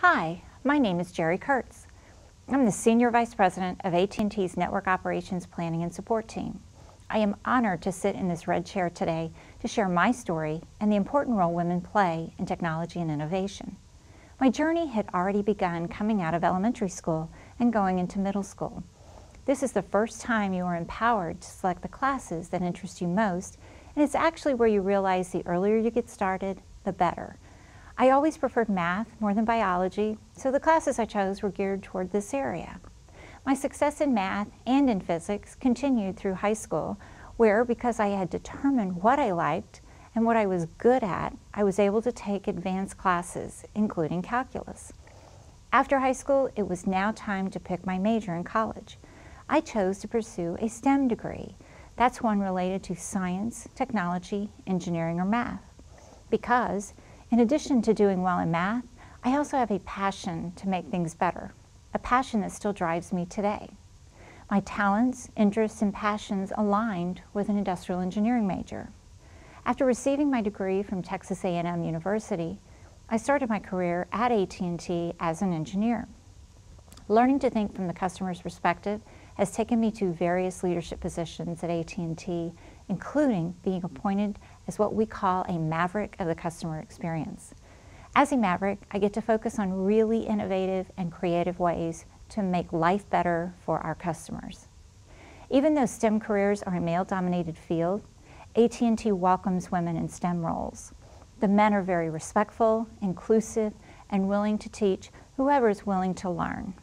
Hi, my name is Jerrie Kertz. I'm the Senior Vice President of AT&T's Network Operations Planning and Support Team. I am honored to sit in this red chair today to share my story and the important role women play in technology and innovation. My journey had already begun coming out of elementary school and going into middle school. This is the first time you are empowered to select the classes that interest you most, and it's actually where you realize the earlier you get started, the better. I always preferred math more than biology, so the classes I chose were geared toward this area. My success in math and in physics continued through high school, where, because I had determined what I liked and what I was good at, I was able to take advanced classes, including calculus. After high school, it was now time to pick my major in college. I chose to pursue a STEM degree. That's one related to science, technology, engineering, or math, because in addition to doing well in math, I also have a passion to make things better, a passion that still drives me today. My talents, interests, and passions aligned with an industrial engineering major. After receiving my degree from Texas A&M University, I started my career at AT&T as an engineer. Learning to think from the customer's perspective has taken me to various leadership positions at AT&T, including being appointed as what we call a maverick of the customer experience. As a maverick, I get to focus on really innovative and creative ways to make life better for our customers. Even though STEM careers are a male-dominated field, AT&T welcomes women in STEM roles. The men are very respectful, inclusive, and willing to teach whoever is willing to learn.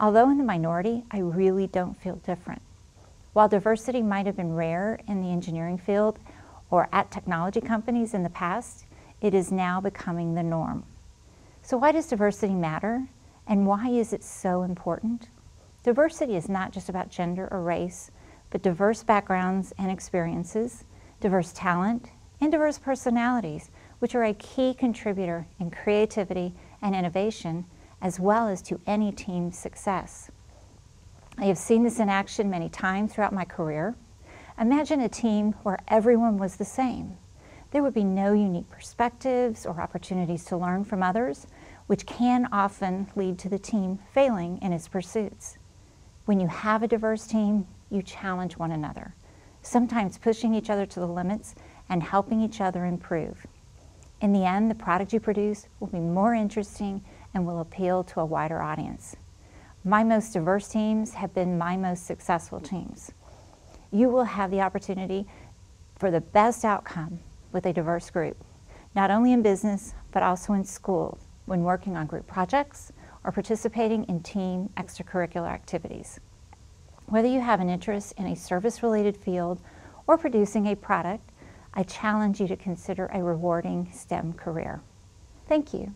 Although in the minority, I really don't feel different. While diversity might have been rare in the engineering field or at technology companies in the past, it is now becoming the norm. So why does diversity matter, and why is it so important? Diversity is not just about gender or race, but diverse backgrounds and experiences, diverse talent, and diverse personalities, which are a key contributor in creativity and innovation, as well as to any team's success. I have seen this in action many times throughout my career. Imagine a team where everyone was the same. There would be no unique perspectives or opportunities to learn from others, which can often lead to the team failing in its pursuits. When you have a diverse team, you challenge one another, sometimes pushing each other to the limits and helping each other improve. In the end, the product you produce will be more interesting and will appeal to a wider audience. My most diverse teams have been my most successful teams. You will have the opportunity for the best outcome with a diverse group, not only in business, but also in school, when working on group projects or participating in team extracurricular activities. Whether you have an interest in a service-related field or producing a product, I challenge you to consider a rewarding STEM career. Thank you.